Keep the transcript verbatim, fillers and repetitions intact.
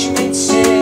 judgment sin.